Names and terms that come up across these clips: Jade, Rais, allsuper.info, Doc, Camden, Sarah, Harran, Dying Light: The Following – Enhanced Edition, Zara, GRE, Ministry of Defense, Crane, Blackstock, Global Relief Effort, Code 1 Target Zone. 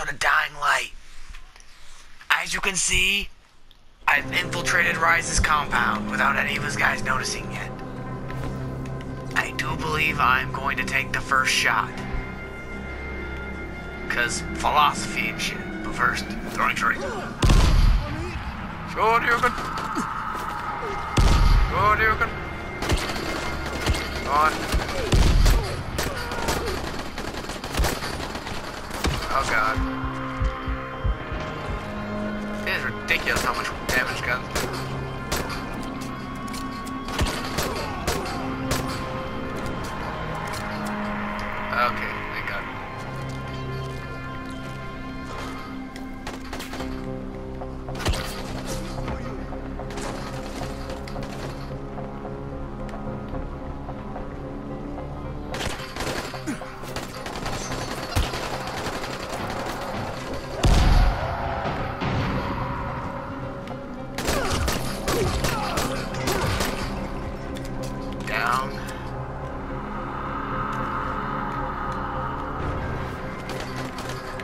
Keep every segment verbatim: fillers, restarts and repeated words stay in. episode of Dying Light. As you can see, I've infiltrated Rise's compound without any of his guys noticing yet. I do believe I'm going to take the first shot. Cause philosophy and shit. But first, throwing tree. Sure, you can. Sure, you can. Go on. Oh god. It is ridiculous how much damage guns do. Okay, thank god. Down.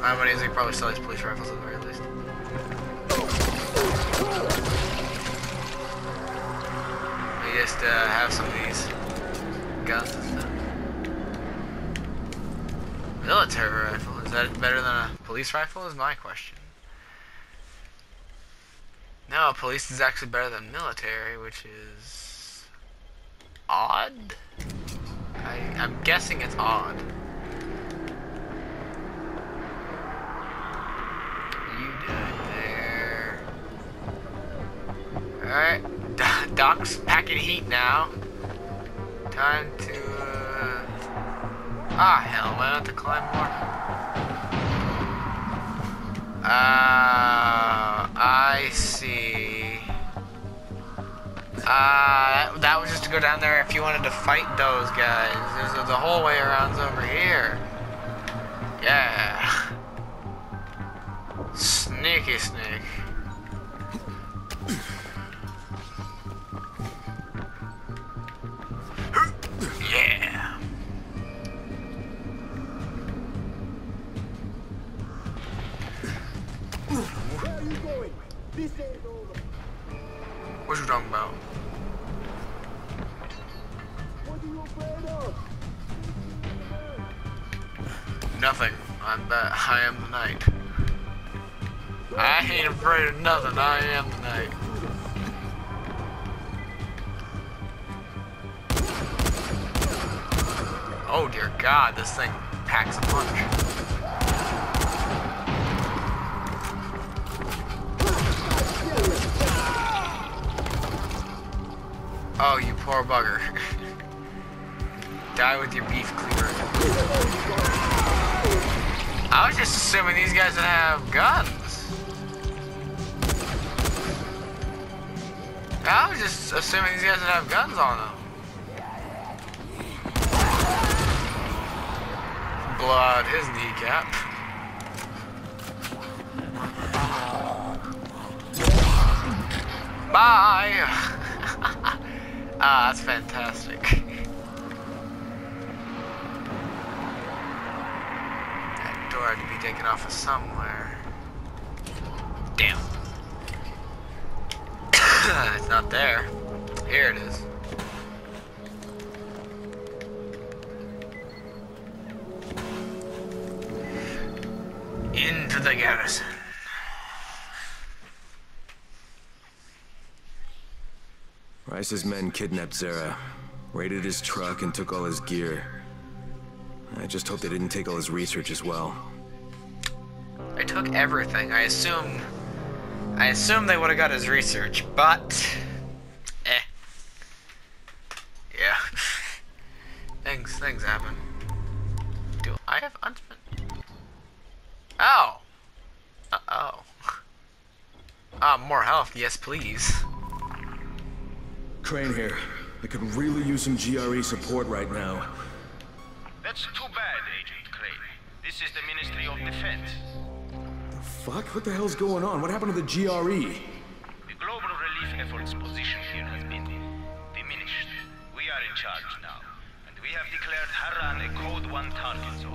My money is he probably sell these police rifles at the very least. We just uh, have some of these guns and stuff. Military rifle, is that better than a police rifle is my question. No, police is actually better than military, which is odd. I, I'm guessing it's odd. Alright, Doc's packing heat now. Time to, uh... ah, hell, why not to climb more? Uh, I see. Uh, that, that was just to go down there if you wanted to fight those guys. There's a, the whole way around's over here. Yeah. Sneaky snake. What you talking about? What are you afraid of? Nothing. I'm that. I am the knight. I ain't afraid of nothing. I am the knight. Oh dear God! This thing packs a punch. Oh, you poor bugger. Die with your beef cleaver. I was just assuming these guys would have guns. I was just assuming these guys would have guns on them. Blow out his kneecap. Bye! Ah, that's fantastic. That door had to be taken off of somewhere. Damn. It's not there. Here it is. Into the garrison. Rice's men kidnapped Zara, raided his truck, and took all his gear. I just hope they didn't take all his research as well. I took everything. I assume... I assume they would have got his research, but... eh. Yeah. things, things happen. Do I have unspent... Ow! Uh-oh. Ah, oh, more health. Yes, please. Crane here. I could really use some G R E support right now. That's too bad, Agent Crane. This is the Ministry of Defense. The fuck? What the hell's going on? What happened to the G R E? The Global Relief Effort's position here has been diminished. We are in charge now, and we have declared Harran a Code one Target Zone.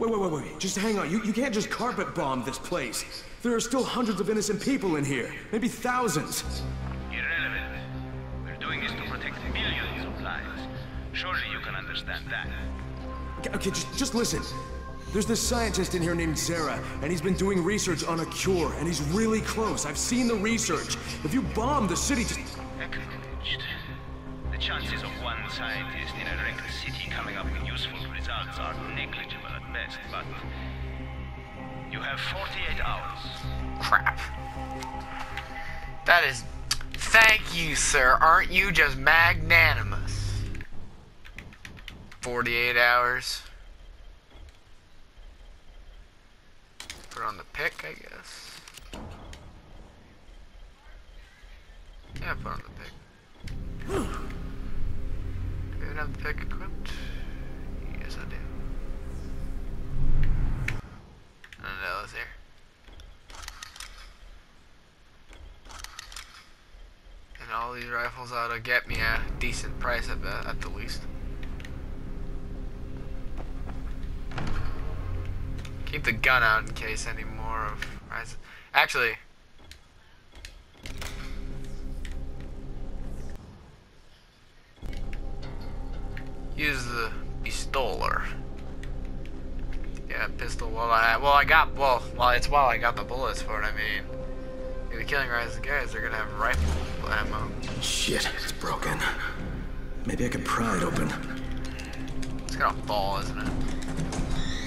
Wait, wait, wait, wait. Just hang on. You, you can't just carpet bomb this place. There are still hundreds of innocent people in here. Maybe thousands. Irrelevant. We're doing this to protect millions of lives. Surely you can understand that. Okay, okay just, just listen. There's this scientist in here named Sarah, and he's been doing research on a cure, and he's really close. I've seen the research. If you bomb the city, just... Acknowledged. The chances of one scientist in a reckless city coming up with useful results are negligible at best, but... You have forty-eight hours. Crap. That is... Thank you, sir. Aren't you just magnanimous? forty-eight hours. Put on the pick, I guess. Yeah, put on the pick. Do we have the pick equipped? Yes, I do. I don't know, is there? And all these rifles ought to get me a decent price at the, at the least. Keep the gun out in case any more of Rais. Actually, use the pistoler. Yeah, pistol. Well, I well, I got well. Well, it's while I got the bullets for it. I mean, if you're killing Rais guys, they're gonna have rifle ammo. Shit, it's broken. Maybe I can pry it open. It's gonna fall, isn't it?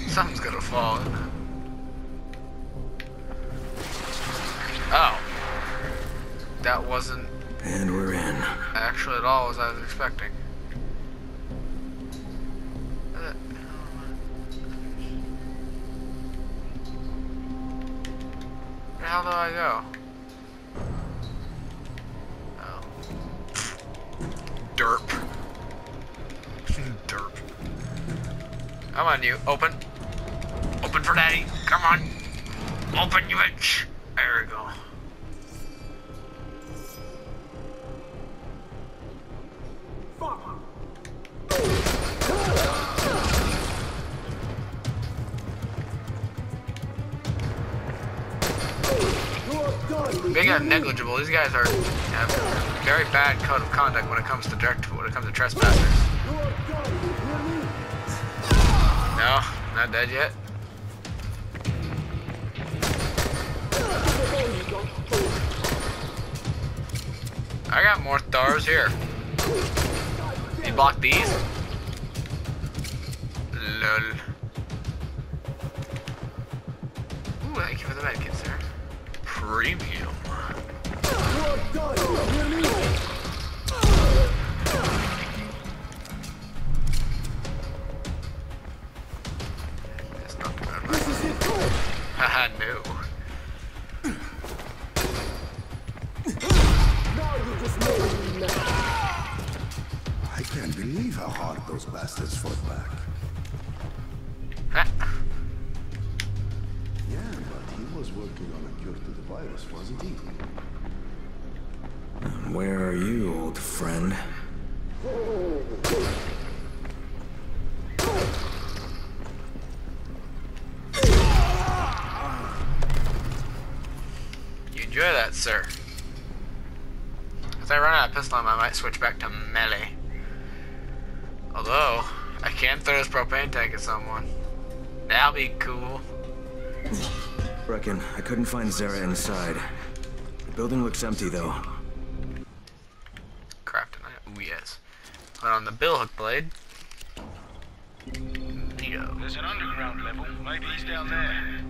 Something's gonna fall. Oh. That wasn't... And we're in. Actually at all as I was expecting. Where the hell do I go? Oh. Derp. Derp. Come on you, open. Open for daddy. Come on. Open, you bitch. There we go. Being negligible, these guys are have a very bad code of conduct when it comes to direct when it comes to trespassers. No, not dead yet. I got more stars here. You block these? Lol. Ooh, thank you for the medkit, sir. Premium. Haha, no. Believe how hard those bastards fought back. Ah. Yeah, but he was working on a cure to the virus, wasn't he? Where are you, old friend? You enjoy that, sir. As I run out of pistol, I might switch back to melee. Although, I can throw this propane tank at someone. That'll be cool. Reckon I couldn't find Zara inside. The building looks empty though. Kryptonite? Ooh, yes. Put on the billhook blade. Yo. There's an underground level. Maybe he's down there.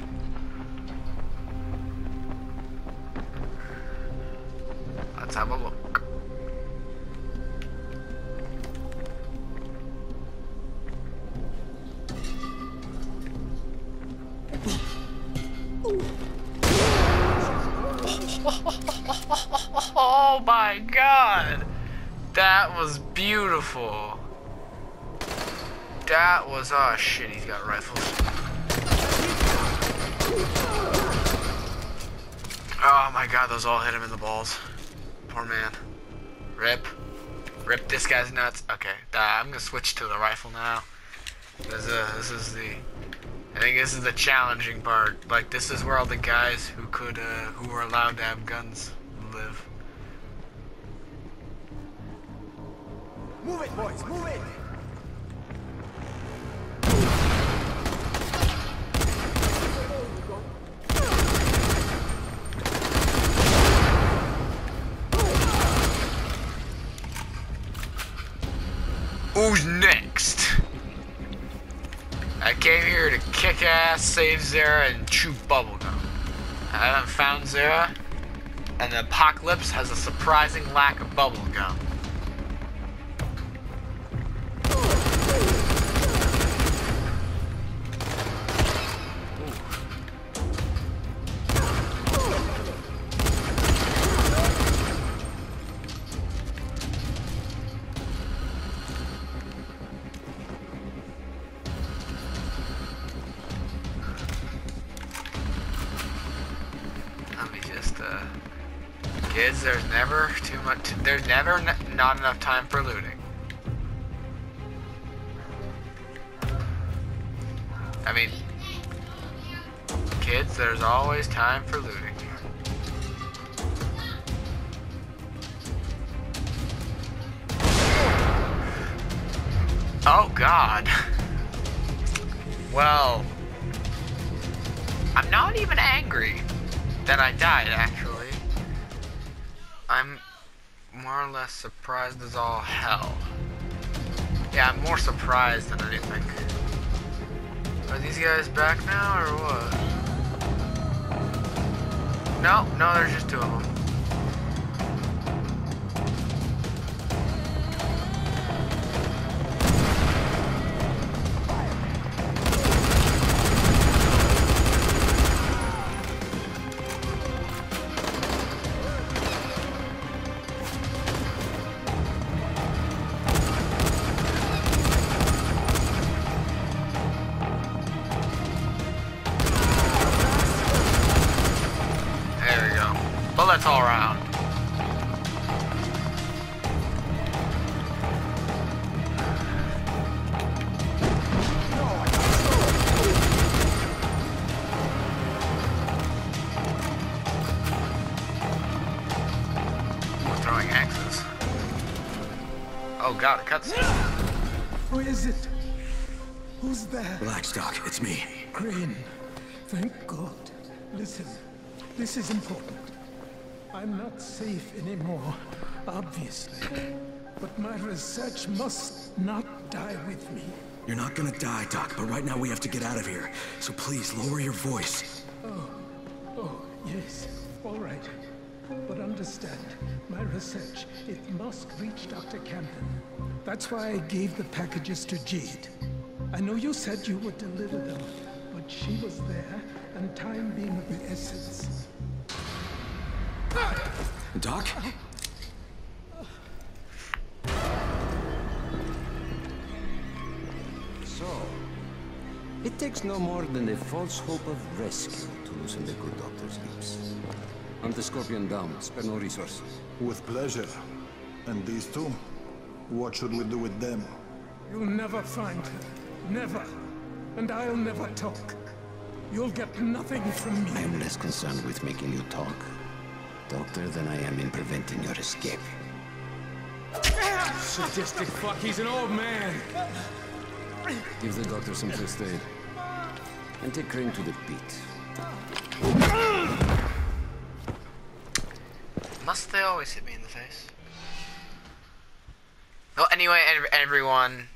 Let's have a look. Oh my god! That was beautiful. That was oh shit, he's got rifles. Oh my god, those all hit him in the balls. Poor man. Rip. Rip this guy's nuts. Okay, uh, I'm gonna switch to the rifle now. This is, uh, this is the I think this is the challenging part. Like, this is where all the guys who could, uh, who were allowed to have guns live. Move it, boys! Move it! Who's next? I came here to kick ass, save Zara, and chew bubblegum. I haven't found Zara, and the apocalypse has a surprising lack of bubblegum. There's never too much, there's never n not enough time for looting. I mean, kids, there's always time for looting. Oh God. Well, I'm not even angry that I died, actually. I'm more or less surprised as all hell. Yeah, I'm more surprised than anything. Are these guys back now or what? No, no, there's just two of them. God, a cutscene. Who is it? Who's there? Blackstock, it's me. Crane, thank God. Listen, this is important. I'm not safe anymore, obviously. But my research must not die with me. You're not gonna die, Doc, but right now we have to get out of here. So please, lower your voice. Oh, oh, yes, all right. But understand, my research, it must reach Doctor Camden. That's why I gave the packages to Jade. I know you said you would deliver them, but she was there, and time being of the essence. Doc? So, it takes no more than a false hope of rescue to loosen the good doctor's lips. Hunt the scorpion down, spare no resource. With pleasure. And these two? What should we do with them? You'll never find her. Never. And I'll never talk. You'll get nothing from me. I am less concerned with making you talk, Doctor, than I am in preventing your escape. Sadistic fuck, he's an old man! Give the Doctor some first aid. And take Crane to the pit. Must they always hit me in the face? Well, anyway, everyone.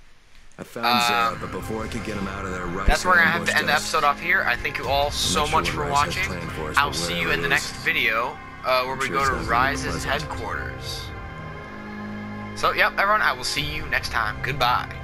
I found um, Zara, but before I could get him out of there, Rais that's where we're gonna have to end us. The episode off here. I thank you all so sure much for Rais watching. For us, I'll see you in the next video, uh, where I'm we sure go to Rise's headquarters. So, yep, everyone, I will see you next time. Goodbye.